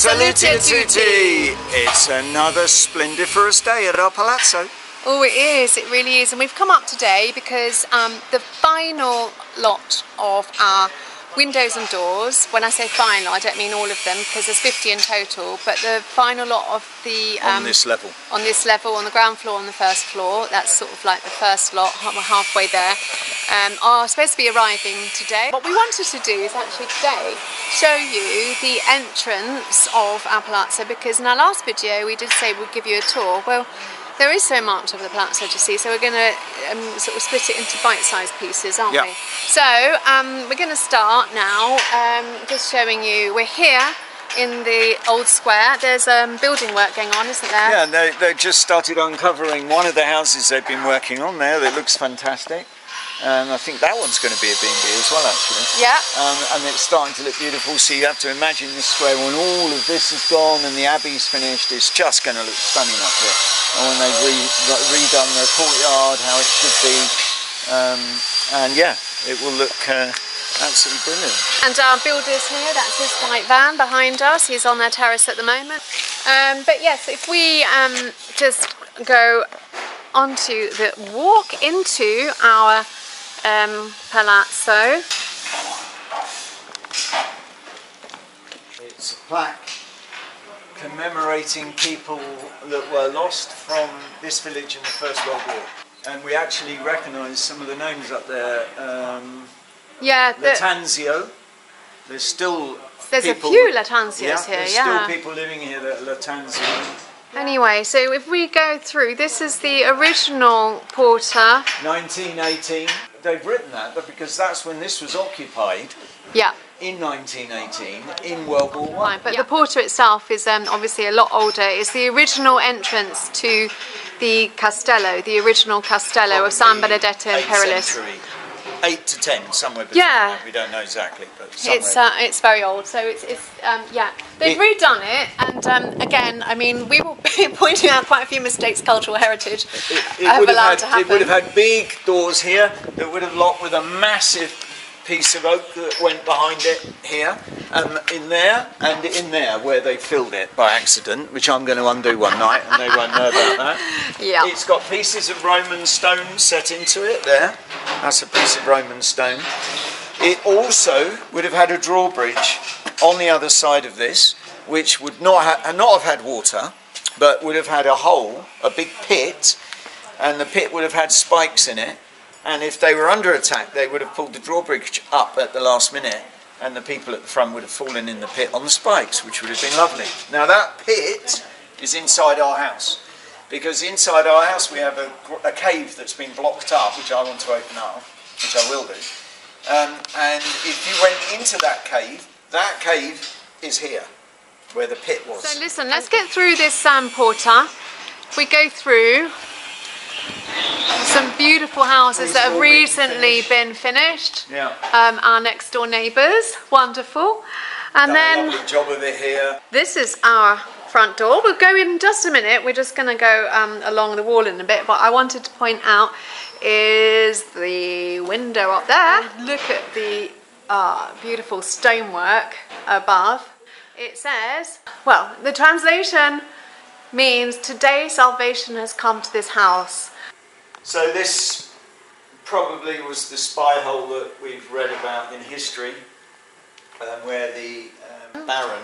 Salute tutti! It's another splendiferous day at our palazzo. Oh, it is, it really is. And we've come up today because the final lot of our windows and doors, when I say final, I don't mean all of them because there's 50 in total, but the final lot of the... On this level, on the ground floor, on the first floor, that's sort of like the first lot, we're halfway there, are supposed to be arriving today. What we wanted to do is actually today show you the entrance of our palazzo, because in our last video we did say we'd give you a tour. Well, there is so much of the palazzo to see, so we're going to sort of split it into bite-sized pieces, aren't we? So we're going to start now just showing you. We're here in the old square. There's building work going on, isn't there? Yeah, they just started uncovering one of the houses they've been working on there that looks fantastic. And I think that one's going to be a B&B as well, actually. Yeah. And it's starting to look beautiful, so you have to imagine this square when all of this is gone and the abbey's finished, it's just going to look stunning up here. And when they've redone the courtyard, how it should be, and yeah, it will look absolutely brilliant. And our builder's here, that's his white van behind us, he's on their terrace at the moment. But yes, if we just go onto the walk into our palazzo. It's a plaque commemorating people that were lost from this village in the First World War, and we actually recognise some of the names up there. Latanzio. There's still people living here that are Latanzio. Anyway, so if we go through, this is the original Porta. 1918. They've written that because that's when this was occupied. Yeah. In 1918, in World War I. Right, but the Porta itself is obviously a lot older. It's the original entrance to the Castello, the original Castello of San Benedetto in Perillis. 8th to 10th, somewhere between. Yeah, we don't know exactly, but somewhere. It's very old, so they've redone it, and again, I mean, we were pointing out quite a few mistakes cultural heritage would have had big doors here that would have locked with a massive piece of oak that went behind it here, in there, and in there, where they filled it by accident, which I'm going to undo one night, and they won't know about that. Yeah. It's got pieces of Roman stone set into it there. That's a piece of Roman stone. It also would have had a drawbridge on the other side of this, which would not have had water, but would have had a hole, a big pit, and the pit would have had spikes in it. And if they were under attack, they would have pulled the drawbridge up at the last minute, and the people at the front would have fallen in the pit on the spikes, which would have been lovely. Now that pit is inside our house, because inside our house we have a cave that's been blocked up, which I want to open up, which I will do. And if you went into that cave is here, where the pit was. So listen, let's get through this Porta. If we go through... some beautiful houses that have recently been finished. Yeah. Our next door neighbours, wonderful. And then lovely job of it here. This is our front door. We'll go in just a minute. We're just going to go along the wall in a bit. But I wanted to point out is the window up there. Look at the beautiful stonework above. It says, well, the translation means today salvation has come to this house. So this probably was the spy hole that we've read about in history, where the baron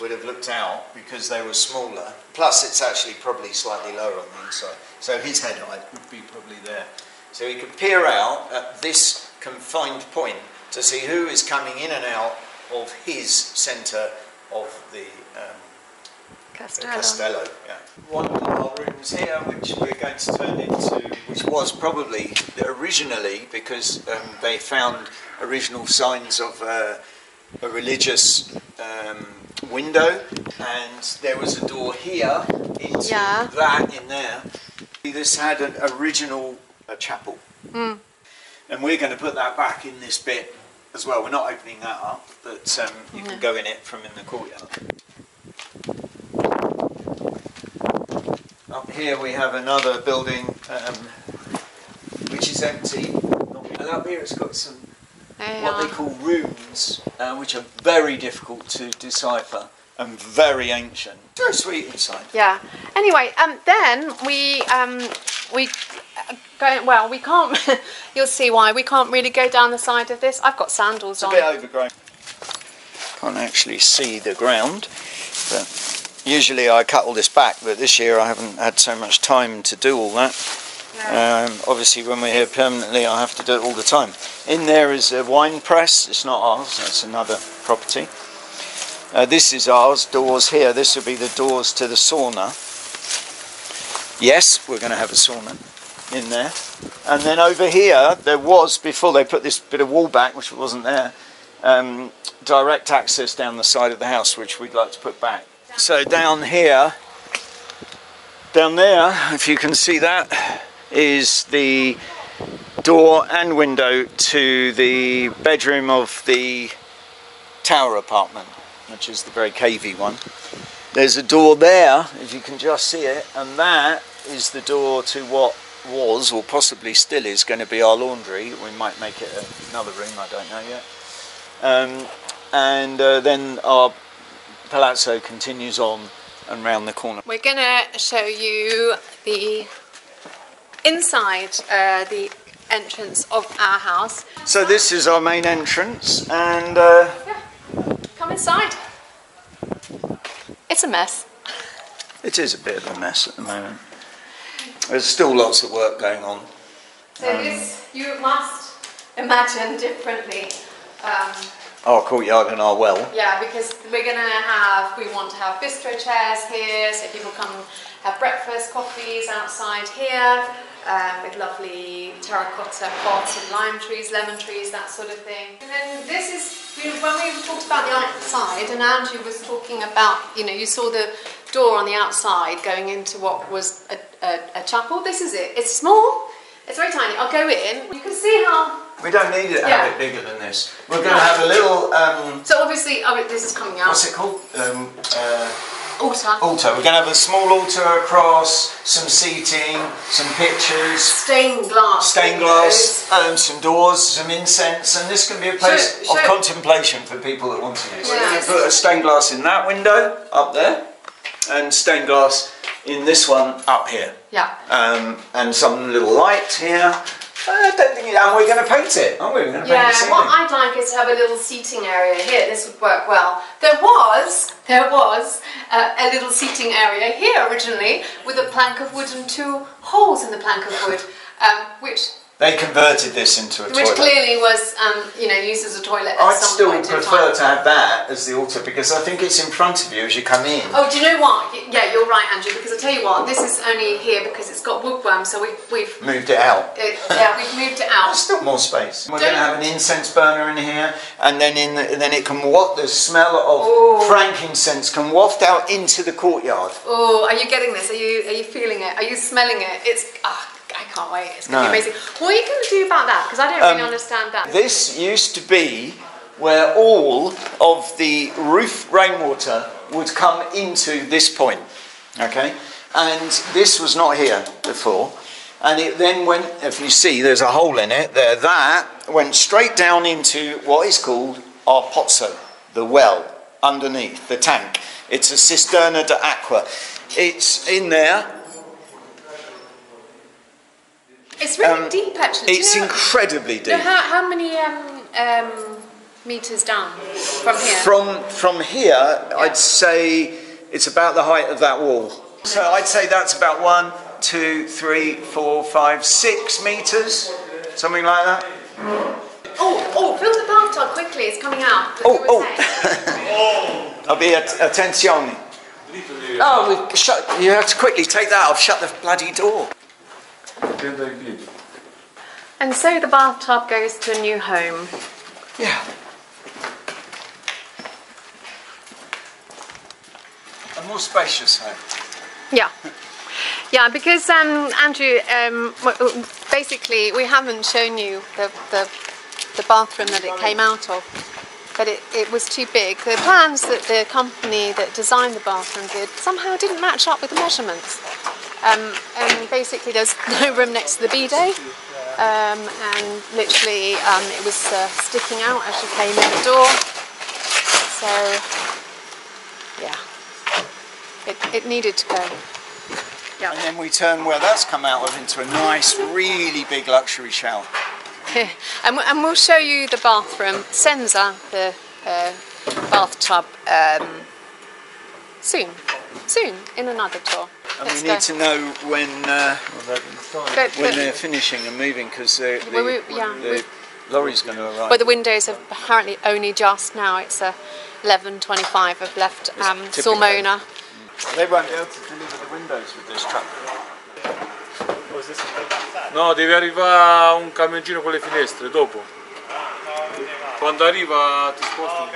would have looked out because they were smaller. Plus it's actually probably slightly lower on the inside, so his head height would be probably there. So he could peer out at this confined point to see who is coming in and out of his centre of the Castello. Yeah. One of our rooms here, which we're going to turn into, which was probably originally, because they found original signs of a religious window, and there was a door here into that in there. This had an original chapel, and we're going to put that back in this bit as well. We're not opening that up, but you can go in it from in the courtyard. Up here we have another building which is empty, and up here it's got some what they call rooms, which are very difficult to decipher, and very ancient. Very sweet inside. Yeah. Anyway, then we can't. You'll see why we can't really go down the side of this. I've got sandals on. It's a bit overgrown. Can't actually see the ground, but usually I cut all this back, but this year I haven't had so much time to do all that. No. Obviously when we're here permanently I have to do it all the time. In there is a wine press. It's not ours, that's another property. This is ours. Doors here, this will be the doors to the sauna. Yes, we're going to have a sauna in there. And then over here there was, before they put this bit of wall back, which wasn't there, direct access down the side of the house, which we'd like to put back. So down here, down there, if you can see, that is the door and window to the bedroom of the tower apartment, which is the very cavey one. There's a door there, if you can just see it, and that is the door to what was, or possibly still is, going to be our laundry. We might make it another room, I don't know yet. Then our palazzo continues on and round the corner. We're going to show you the inside, the entrance of our house. So this is our main entrance, and yeah, come inside. It's a mess. It is a bit of a mess at the moment. There's still lots of work going on. So this, you must imagine differently. Our courtyard and our well. Yeah, because we're gonna have, we want to have bistro chairs here, so people come have breakfast, coffees outside here, with lovely terracotta pots and lime trees, lemon trees, that sort of thing. And then this is, when we talked about the outside, and Andrew was talking about, you know, you saw the door on the outside going into what was a chapel. This is it. It's small. It's very tiny. I'll go in. You can see how. We don't need it to have it bigger than this. We're going to have a little... so obviously, this is coming out. What's it called? Altar. Altar. We're going to have a small altar across, some seating, some pictures. Stained glass. Stained glass, some doors, some incense, and this can be a place of contemplation for people that want to use it. Yeah. Put a stained glass in that window, up there, and stained glass in this one, up here. Yeah. And some little light here. I don't think, and we're going to paint it, aren't we? Yeah, what I'd like is to have a little seating area here. This would work well. There was a little seating area here originally with a plank of wood and two holes in the plank of wood, which... They converted this into a toilet. Which clearly was, you know, used as a toilet at some point in time. I'd still prefer to have that as the altar, because I think it's in front of you as you come in. Oh, do you know what? Yeah, you're right, Andrew, because I tell you what, this is only here because it's got woodworm, so we've moved it out. Yeah, we've moved it out. There's still more space. We're going to have an incense burner in here, and then it can waft, the smell of frankincense can waft out into the courtyard. Oh, are you getting this? Are you feeling it? Are you smelling it? It's... I can't wait, it's going to be amazing. What are you going to do about that? Because I don't really understand that. This used to be where all of the roof rainwater would come into this point, okay? And this was not here before. And it then went, if you see, there's a hole in it there, that went straight down into what is called our pozzo, the well underneath, the tank. It's a cisterna d'acqua. It's in there. It's really deep, actually. It's incredibly deep. How many meters down from here? From here, yeah. I'd say it's about the height of that wall. So I'd say that's about 1, 2, 3, 4, 5, 6 meters, something like that. Oh, fill the bathtub quickly. It's coming out. I'll be attenzione. Oh, you have to quickly take that off. Shut the bloody door. And so the bathtub goes to a new home. Yeah. A more spacious home. Yeah. Yeah, because Andrew, basically we haven't shown you the bathroom that it came out of, but it was too big. The plans that the company that designed the bathroom did somehow didn't match up with the measurements. And basically there's no room next to the bidet, and literally it was sticking out as you came in the door, so yeah. It needed to go. Yep. And then we turn where that's come out of into a nice, really big luxury shower. And we'll show you the bathroom, Senza, the bathtub, soon, in another tour. And let's need to know when they're finishing and moving, because the lorry's going to arrive. Well, the windows have apparently only just now. It's 11:25. Have left Sulmona. They won't be able to deliver the windows with this truck. No, deve arrivare un camioncino con le finestre dopo. Quando arriva ti sposti.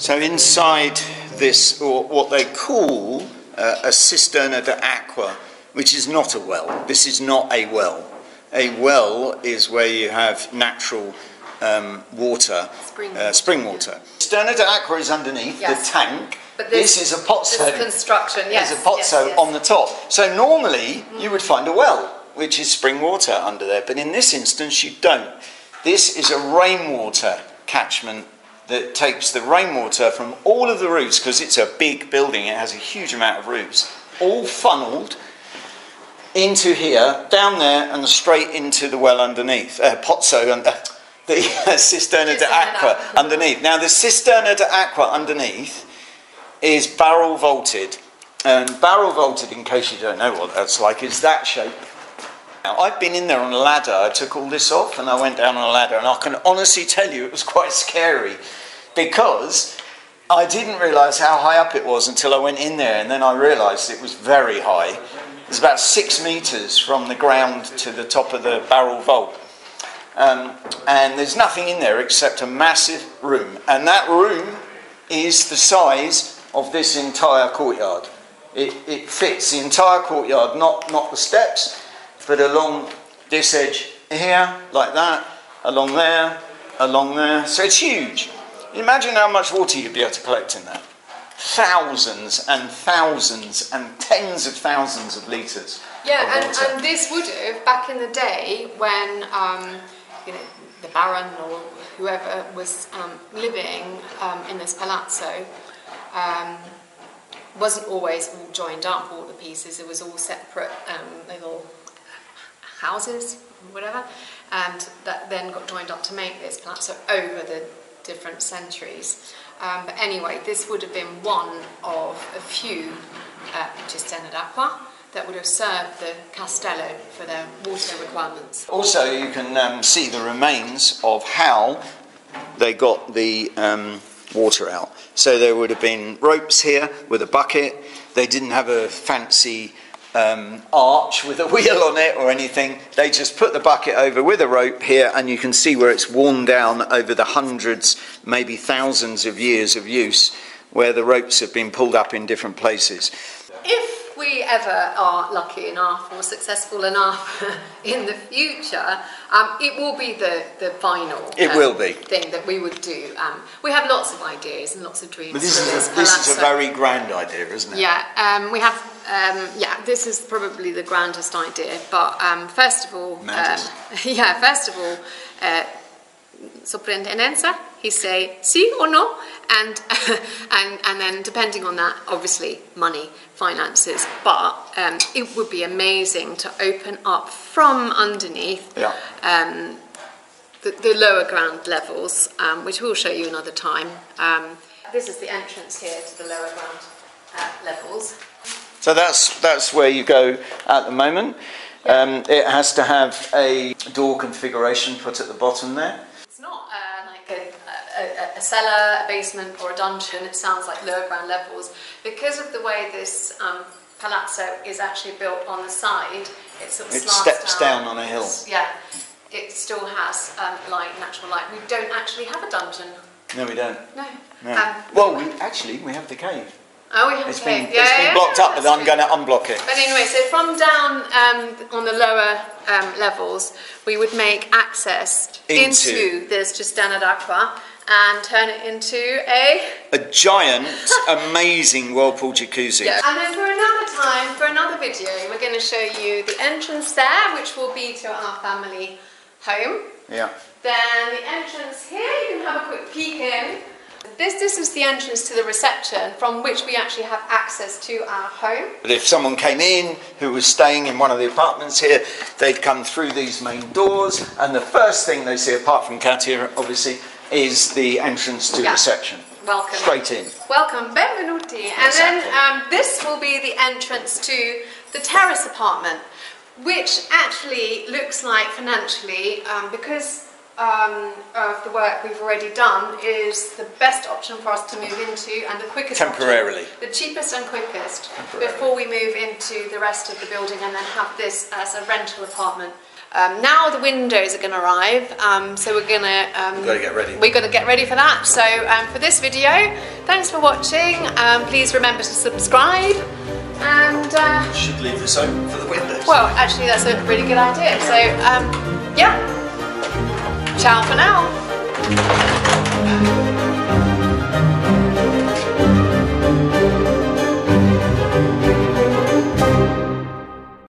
So inside this, or what they call a cisterna d'acqua, which is not a well. This is not a well. A well is where you have natural water, spring water. Cisterna d'acqua is underneath the tank. But this is a pozzo. This construction, yes. There's a pozzo on the top. So normally you would find a well, which is spring water under there. But in this instance, you don't. This is a rainwater catchment that takes the rainwater from all of the roofs, because it's a big building, it has a huge amount of roofs, all funneled into here, down there, and straight into the well underneath, pozzo, and the cisterna d'acqua underneath. Now, the cisterna d'acqua underneath is barrel vaulted, and barrel vaulted, in case you don't know what that's like, is that shape. Now, I've been in there on a ladder. I took all this off and I went down on a ladder, and I can honestly tell you it was quite scary, because I didn't realise how high up it was until I went in there, and then I realised it was very high. It was about 6 metres from the ground to the top of the barrel vault, and there's nothing in there except a massive room, and that room is the size of this entire courtyard. It fits the entire courtyard, not the steps, but along this edge here, like that, along there, so it's huge. Imagine how much water you'd be able to collect in that. Thousands and thousands and tens of thousands of litres. Yeah, of water. And this would have, back in the day, when you know, the Baron or whoever was living in this palazzo, wasn't always all joined up, all the pieces. It was all separate little houses, whatever, and that then got joined up to make this palazzo over the different centuries. But anyway, this would have been one of a few cisterna d'acqua that would have served the Castello for their water requirements. Also, you can see the remains of how they got the water out. So there would have been ropes here with a bucket. They didn't have a fancy arch with a wheel on it or anything. They just put the bucket over with a rope here, and you can see where it's worn down over the hundreds, maybe thousands of years of use, where the ropes have been pulled up in different places. If we ever are lucky enough or successful enough in the future, it will be the final thing that we would do. We have lots of ideas and lots of dreams. But this is a very grand idea, isn't it? Yeah, we have. Yeah, this is probably the grandest idea, but first of all, Soprintendenza, he say sí or no, and then depending on that, obviously money, finances, but it would be amazing to open up from underneath the lower ground levels, which we'll show you another time. This is the entrance here to the lower ground levels. So that's where you go at the moment. It has to have a door configuration put at the bottom there. It's not like a cellar, a basement or a dungeon. It sounds like lower ground levels. Because of the way this palazzo is actually built on the side, it sort of steps down on a hill. Yeah, it still has light, natural light. We don't actually have a dungeon. No, we don't. No. Well, we actually have the cave. Oh, okay. It's been blocked up, but I'm going to unblock it. But anyway, so from down on the lower levels, we would make access into the cisterna d'acqua and turn it into a giant, amazing whirlpool jacuzzi. Yeah. And then for another time, for another video, we're going to show you the entrance there, which will be to our family home. Yeah. Then the entrance here, you can have a quick peek in. This is the entrance to the reception from which we actually have access to our home. But if someone came in who was staying in one of the apartments here, they'd come through these main doors, and the first thing they see, apart from Katia obviously, is the entrance to reception. Welcome. Straight in. Welcome, benvenuti. Exactly. And then this will be the entrance to the terrace apartment, which actually looks like financially, because of the work we've already done, is the best option for us to move into, and the quickest temporarily option, the cheapest and quickest before we move into the rest of the building and then have this as a rental apartment. Now the windows are going to arrive, so we're going to get ready. We're going to get ready for that. So for this video, thanks for watching. Please remember to subscribe. And you should leave this open for the windows. Well, actually, that's a really good idea. So yeah. Ciao for now!